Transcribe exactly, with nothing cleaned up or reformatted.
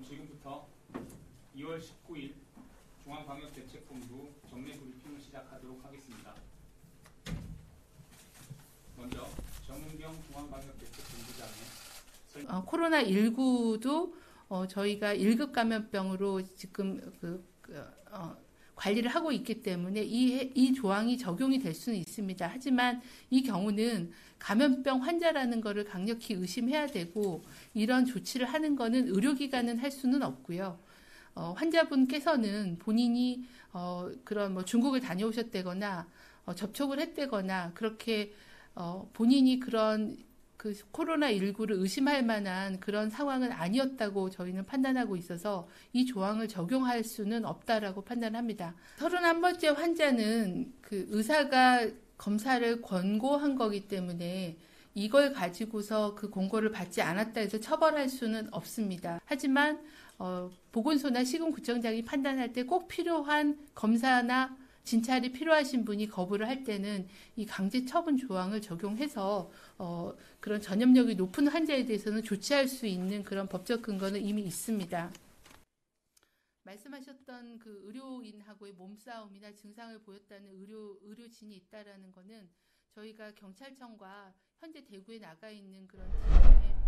그럼 지금부터 이월 십구일 중앙방역대책본부 정례 브리핑을 시작하도록 하겠습니다. 먼저 정은경 중앙방역대책본부장의 설명. 어, 코로나 십구도 어, 저희가 일급 감염병으로 지금 그, 그, 어, 관리를 하고 있기 때문에 이, 이 조항이 적용이 될 수는 있습니다. 하지만 이 경우는 감염병 환자라는 것을 강력히 의심해야 되고 이런 조치를 하는 것은 의료기관은 할 수는 없고요. 어, 환자분께서는 본인이 어, 그런 뭐 중국을 다녀오셨다거나 어, 접촉을 했다거나 그렇게 어, 본인이 그런 그 코로나 십구를 의심할 만한 그런 상황은 아니었다고 저희는 판단하고 있어서 이 조항을 적용할 수는 없다라고 판단합니다. 서른한 번째 환자는 그 의사가 검사를 권고한 거기 때문에 이걸 가지고서 그 권고를 받지 않았다 해서 처벌할 수는 없습니다. 하지만 어, 보건소나 시군구청장이 판단할 때 꼭 필요한 검사나 진찰이 필요하신 분이 거부를 할 때는 이 강제 처분 조항을 적용해서 어, 그런 전염력이 높은 환자에 대해서는 조치할 수 있는 그런 법적 근거는 이미 있습니다. 말씀하셨던 그 의료인하고의 몸싸움이나 증상을 보였다는 의료, 의료진이 있다라는 것은 저희가 경찰청과 현재 대구에 나가 있는 그런 팀의